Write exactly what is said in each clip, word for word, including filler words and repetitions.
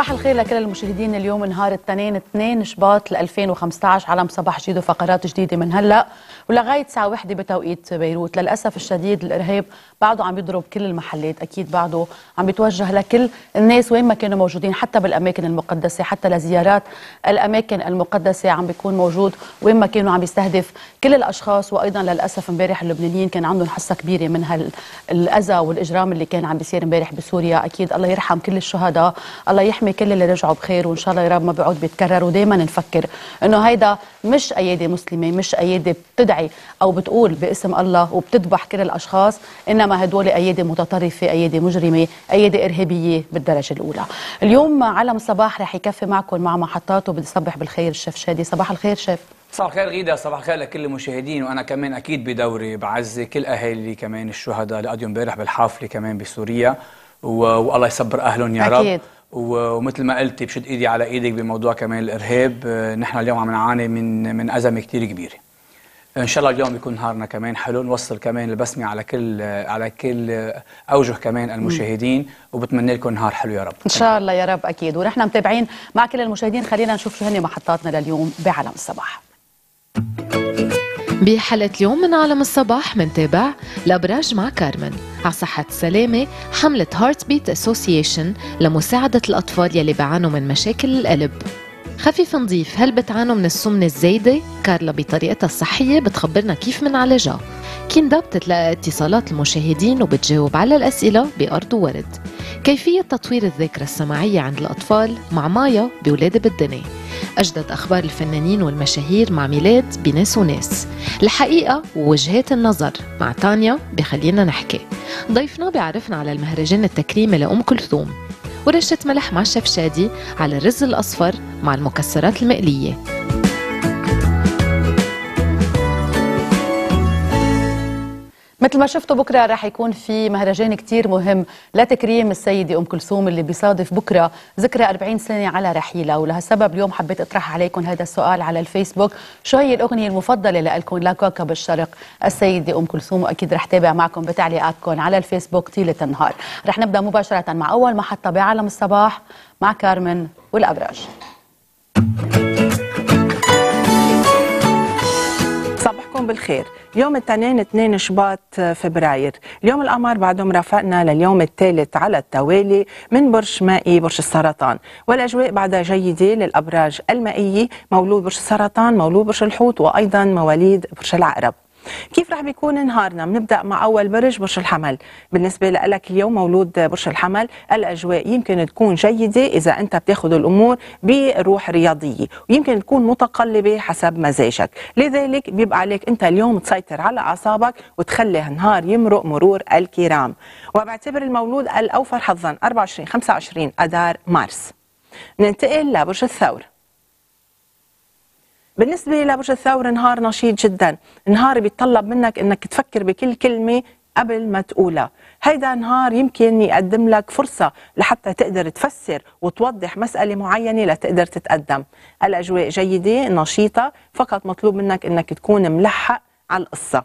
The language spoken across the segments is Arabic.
صباح الخير لكل المشاهدين. اليوم نهار الاثنين اثنين شباط ألفين وخمسة عشر على مصباح جديد وفقرات جديده من هلا ولغايه الساعه واحدة بتوقيت بيروت. للاسف الشديد الارهاب بعده عم يضرب كل المحلات، اكيد بعده عم بيتوجه لكل الناس وين ما كانوا موجودين، حتى بالاماكن المقدسه، حتى لزيارات الاماكن المقدسه عم بيكون موجود وين ما كانوا، عم يستهدف كل الاشخاص. وايضا للاسف امبارح اللبنانيين كان عندهم حصه كبيره من هالاذى والاجرام اللي كان عم بيصير امبارح بسوريا. اكيد الله يرحم كل الشهداء، الله يحمي كل اللي رجعوا بخير، وان شاء الله يا رب ما بيعود بيتكرر. ودائما نفكر انه هيدا مش ايادي مسلمه، مش ايادي بتدعي او بتقول باسم الله وبتذبح كل الاشخاص، انما هدول ايادي متطرفه، ايادي مجرمه، ايادي ارهابيه بالدرجه الاولى. اليوم على الصباح رح يكفي معكم مع محطات، وبدي صبح بالخير الشيف شادي. صباح الخير شيف. صباح الخير غيدا، صباح الخير لكل المشاهدين. وانا كمان اكيد بدوري بعزي كل اهالي كمان الشهداء اللي قعدوا امبارح بالحافله كمان بسوريا، والله يصبر اهلهم يا رب. أكيد. ومثل ما قلتي بشد ايدي على ايدك بموضوع كمان الارهاب. نحن اليوم عم نعاني من من ازمه كثير كبيره. ان شاء الله اليوم بيكون نهارنا كمان حلو، نوصل كمان البسمه على كل على كل اوجه كمان المشاهدين، وبتمنى لكم نهار حلو يا رب ان شاء الله يا رب. اكيد ونحن متابعين مع كل المشاهدين. خلينا نشوف شو هن محطاتنا لليوم بعالم الصباح. بحلقة اليوم من عالم الصباح منتابع الابراج مع كارمن على صحة السلامة، حملة هارت بيت اسوسيشن لمساعدة الأطفال يلي بعانوا من مشاكل القلب. خفيف نضيف، هل بتعانوا من السمنة الزايدة؟ كارلا بطريقتها الصحية بتخبرنا كيف منعالجها. كيندا بتتلقى اتصالات المشاهدين وبتجاوب على الأسئلة بأرض وورد. كيفية تطوير الذاكرة السمعية عند الأطفال مع مايا بولاد بالدنيا. أجدد أخبار الفنانين والمشاهير مع ميلاد بناس وناس. الحقيقة ووجهات النظر مع تانيا بخلينا نحكي. ضيفنا بيعرفنا على المهرجان التكريمي لأم كلثوم. ورشة ملح مع الشيف شادي على الرز الأصفر مع المكسرات المقلية. مثل ما شفتوا بكره راح يكون في مهرجان كتير مهم لتكريم السيده ام كلثوم اللي بيصادف بكره ذكرى أربعين سنه على رحيلها، ولهالسبب اليوم حبيت اطرح عليكم هذا السؤال على الفيسبوك، شو هي الاغنيه المفضله لالكم لكوكب الشرق السيده ام كلثوم؟ واكيد رح تابع معكم بتعليقاتكم على الفيسبوك طيله النهار. رح نبدا مباشره مع اول محطه بعالم الصباح مع كارمن والابراج. بالخير. يوم الاثنين اثنين شباط فبراير، اليوم القمر بعده مرافقنا لليوم الثالث على التوالي من برج مائي برج السرطان، والاجواء بعدها جيده للابراج المائيه، مولود برج السرطان، مولود برج الحوت، وايضا مواليد برج العقرب. كيف رح بيكون نهارنا؟ بنبدا مع اول برج برج الحمل. بالنسبه لك اليوم مولود برج الحمل، الاجواء يمكن تكون جيده اذا انت بتاخذ الامور بروح رياضيه، ويمكن تكون متقلبه حسب مزاجك، لذلك بيبقى عليك انت اليوم تسيطر على اعصابك وتخلي النهار يمرق مرور الكرام. وبعتبر المولود الاوفر حظا أربعة وعشرين خمسة وعشرين اذار مارس. ننتقل لبرج الثور. بالنسبة لبرج الثور نهار نشيط جدا، نهار بيتطلب منك انك تفكر بكل كلمة قبل ما تقولها. هيدا نهار يمكن يقدم لك فرصة لحتى تقدر تفسر وتوضح مسألة معينة لتقدر تتقدم. الأجواء جيدة نشيطة، فقط مطلوب منك انك تكون ملحق على القصة.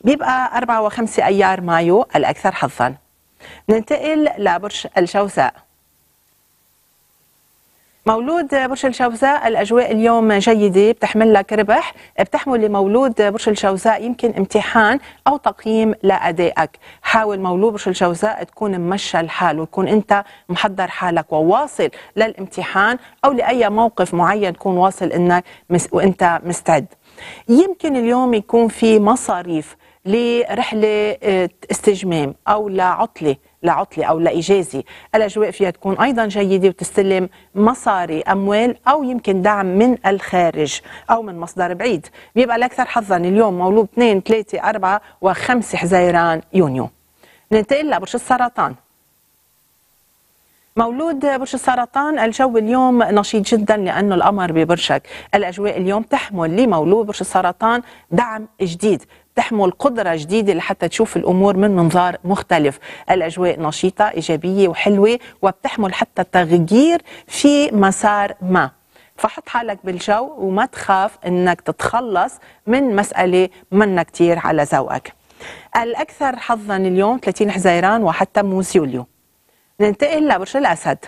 بيبقى أربعة وخمسة أيار مايو الأكثر حظا. ننتقل لبرج الجوزاء. مولود برج الجوزاء الأجواء اليوم جيدة، بتحمل لك ربح، بتحمل لمولود برج الجوزاء يمكن امتحان أو تقييم لأدائك. حاول مولود برج الجوزاء تكون ممشى الحال وتكون أنت محضر حالك وواصل للامتحان أو لأي موقف معين تكون واصل إنك وأنت مستعد. يمكن اليوم يكون في مصاريف لرحلة استجمام أو لعطلة لعطلة أو لإجازة، الأجواء فيها تكون أيضا جيدة وتستلم مصاري أموال أو يمكن دعم من الخارج أو من مصدر بعيد. بيبقى الأكثر حظا اليوم مولود اثنين ثلاثة أربعة وخمسة حزيران يونيو. ننتقل لبرج السرطان. مولود برج السرطان الجو اليوم نشيط جدا لأنه القمر ببرجك، الأجواء اليوم تحمل لمولود برج السرطان دعم جديد، تحمل قدرة جديدة لحتى تشوف الأمور من منظار مختلف. الأجواء نشيطة إيجابية وحلوة، وبتحمل حتى تغيير في مسار ما، فحط حالك بالجو وما تخاف أنك تتخلص من مسألة منا كتير على ذوقك. الأكثر حظا اليوم ثلاثين حزيران وحتى تموز يوليو. ننتقل لبرج الأسد.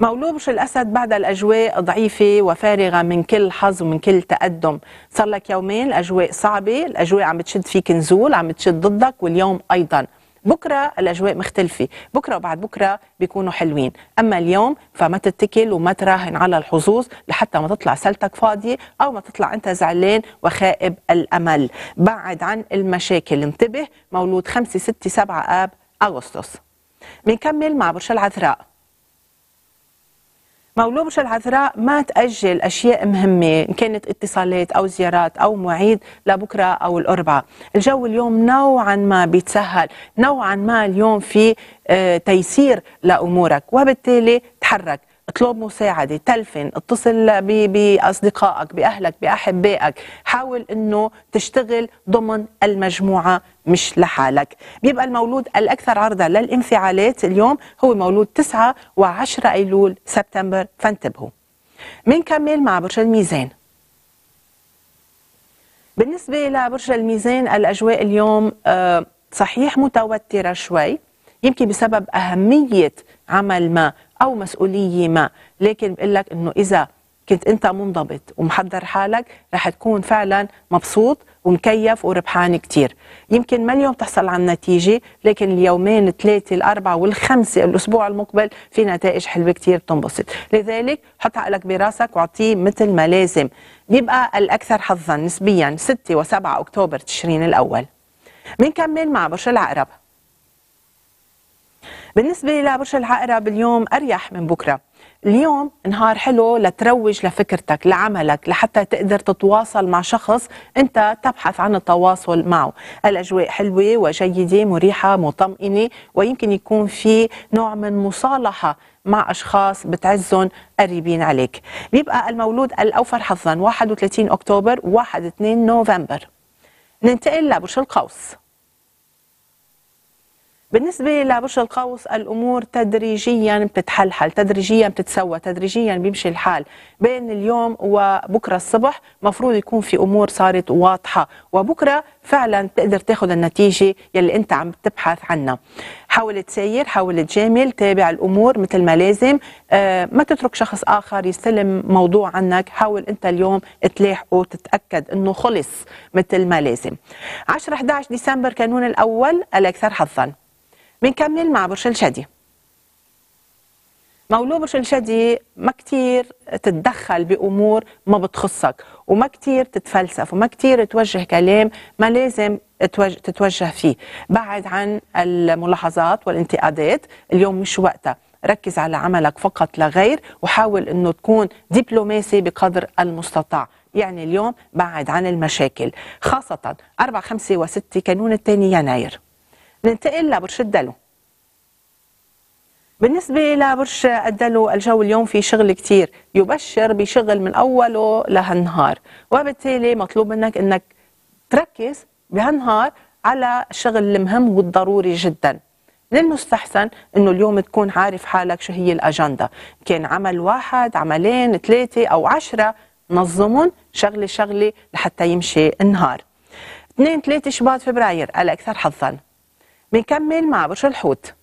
مولوبش الأسد بعد الأجواء ضعيفة وفارغة من كل حظ ومن كل تقدم. صار لك يومين الأجواء صعبة، الأجواء عم بتشد فيك نزول، عم بتشد ضدك، واليوم أيضا. بكرة الأجواء مختلفة، بكرة وبعد بكرة بيكونوا حلوين، أما اليوم فما تتكل وما تراهن على الحظوظ لحتى ما تطلع سلتك فاضية أو ما تطلع أنت زعلان وخائب الأمل. بعد عن المشاكل، انتبه. مولود خمسة ستة سبعة آب أغسطس. بنكمل مع برج العذراء. مولود برج العذراء ما تأجل أشياء مهمة، إن كانت اتصالات أو زيارات أو مواعيد لبكرة أو الأربعاء. الجو اليوم نوعا ما بيتسهل، نوعا ما اليوم في تيسير لأمورك، وبالتالي تحرك، اطلب مساعدة، تلفن، اتصل بأصدقائك، بأهلك، بأحبائك، حاول أنه تشتغل ضمن المجموعة مش لحالك. بيبقى المولود الأكثر عرضة للانفعالات اليوم هو مولود تسعة وعشرة أيلول سبتمبر، فانتبهوا. منكمل مع برج الميزان. بالنسبة لبرج الميزان الأجواء اليوم صحيح متوترة شوي، يمكن بسبب أهمية عمل ما أو مسؤولية ما، لكن بقول لك إنه إذا كنت أنت منضبط ومحضر حالك رح تكون فعلا مبسوط ومكيف وربحان كتير. يمكن ما اليوم تحصل عن نتيجة، لكن اليومين الثلاثة الأربعة والخمسة الأسبوع المقبل في نتائج حلوة كتير بتنبسط، لذلك حط عقلك براسك واعطيه مثل ما لازم. بيبقى الأكثر حظا نسبيا ستة وسبعة أكتوبر تشرين الأول. بنكمل مع برج العقرب. بالنسبة لبرج العقرب اليوم أريح من بكرة، اليوم نهار حلو لتروج لفكرتك، لعملك، لحتى تقدر تتواصل مع شخص أنت تبحث عن التواصل معه. الأجواء حلوة وجيدة، مريحة، مطمئنة، ويمكن يكون في نوع من مصالحة مع أشخاص بتعزهم قريبين عليك. بيبقى المولود الأوفر حظا واحد وثلاثين أكتوبر واحد اثنين نوفمبر. ننتقل لبرج القوس. بالنسبة لبرج القوس الأمور تدريجيا بتتحلحل، تدريجيا بتتسوى، تدريجيا بيمشي الحال. بين اليوم وبكرة الصبح مفروض يكون في أمور صارت واضحة، وبكرة فعلا بتقدر تاخذ النتيجة يلي أنت عم تبحث عنها. حاول تسير، حاول تجامل، تابع الأمور مثل ما لازم، آه ما تترك شخص آخر يستلم موضوع عنك، حاول أنت اليوم تلاحقه وتتأكد أنه خلص مثل ما لازم. عشرة إحدى عشر ديسمبر كانون الأول الأكثر حظا. بنكمل مع برج الشادي. مولود برج الشادي ما كتير تتدخل بأمور ما بتخصك، وما كتير تتفلسف، وما كتير توجه كلام ما لازم تتوجه فيه. بعد عن الملاحظات والانتقادات، اليوم مش وقتها، ركز على عملك فقط لا غير، وحاول انه تكون دبلوماسي بقدر المستطاع. يعني اليوم بعد عن المشاكل، خاصة أربعة خمسة وستة كانون الثاني يناير. ننتقل لبرج الدلو. بالنسبة لبرج الدلو الجو اليوم في شغل كتير، يبشر بشغل من أوله لهالنهار، وبالتالي مطلوب منك أنك تركز بهالنهار على الشغل المهم والضروري جدا. من المستحسن أنه اليوم تكون عارف حالك شو هي الأجندة، كان عمل واحد، عملين، ثلاثة أو عشرة، نظمهم شغلة شغلة لحتى يمشي النهار. اثنين ثلاثة شباط فبراير الأكثر حظا. بنكمل مع برج الحوت.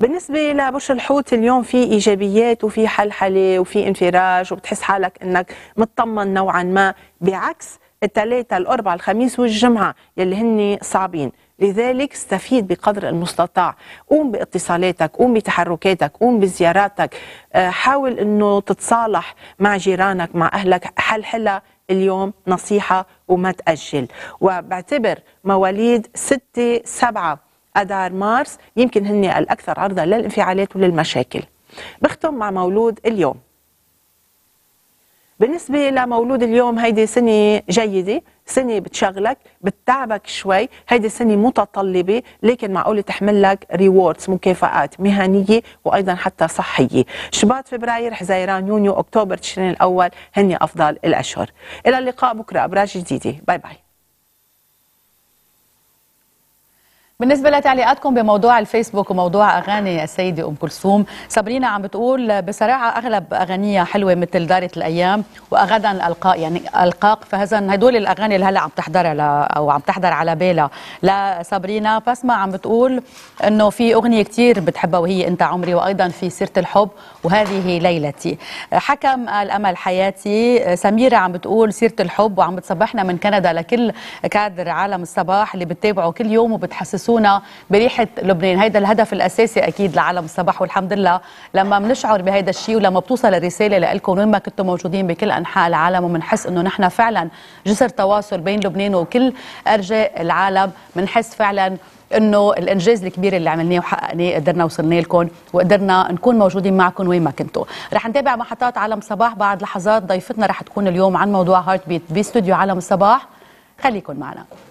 بالنسبة لبرج الحوت اليوم في إيجابيات وفي حلحلة وفي انفراج، وبتحس حالك أنك مطمن نوعا ما، بعكس الثلاثة الأربعة الخميس والجمعة يلي هن صعبين. لذلك استفيد بقدر المستطاع، قوم باتصالاتك، قوم بتحركاتك، قوم بزياراتك، حاول أنه تتصالح مع جيرانك، مع أهلك، حلحلة اليوم نصيحة وما تأجل. وبعتبر مواليد ستة سبعة أدار مارس يمكن هن الأكثر عرضة للانفعالات وللمشاكل. بختم مع مولود اليوم. بالنسبة لمولود اليوم هيدي سنة جيدة، سنة بتشغلك، بتتعبك شوي، هيدي سنة متطلبة، لكن معقولة تحمل لك ريوردز، مكافآت مهنية وأيضا حتى صحية. شباط فبراير، حزيران، يونيو، أكتوبر، تشرين الأول هن أفضل الأشهر. إلى اللقاء بكرة أبراج جديدة، باي باي. بالنسبة لتعليقاتكم بموضوع الفيسبوك وموضوع أغاني السيدة أم كلثوم، صابرينه عم بتقول بصراحة أغلب أغانيها حلوة مثل دارت الأيام وأغدا ألقاء، يعني ألقاك، فهذا هدول الأغاني اللي هلا عم تحضرها أو عم تحضر على بالها لصابرينه. فاسمة عم بتقول إنه في أغنية كتير بتحبها وهي أنت عمري، وأيضا في سيرة الحب وهذه ليلتي. حكم الأمل حياتي. سميره عم بتقول سيرة الحب، وعم بتصبحنا من كندا لكل كادر عالم الصباح اللي بتتابعه كل يوم وبتحسسوه بريحة لبنان. هيدا الهدف الأساسي أكيد لعالم الصباح، والحمد لله لما بنشعر بهيدا الشيء ولما بتوصل الرسالة لإلكم وين ما كنتم موجودين بكل أنحاء العالم، وبنحس إنه نحن فعلا جسر تواصل بين لبنان وكل أرجاء العالم، بنحس فعلا إنه الإنجاز الكبير اللي عملناه وحققناه قدرنا وصلنا لكم وقدرنا نكون موجودين معكم وين ما كنتوا. رح نتابع محطات عالم صباح بعد لحظات. ضيفتنا رح تكون اليوم عن موضوع هارت بيت باستوديو عالم الصباح، خليكم معنا.